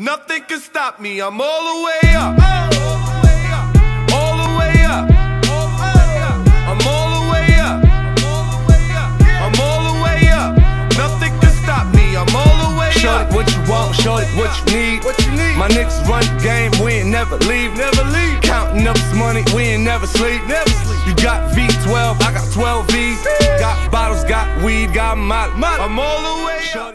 Nothing can stop me, I'm all the way up. All the way up. I'm all the way up. I'm all the way up. Nothing can stop me, I'm all the way up. Show it what you want, show it what you need. My niggas run the game, we ain't never leave. Counting up this money, we ain't never sleep. You got V12, I got 12 V's. Got bottles, got weed, got my. I'm all the way up.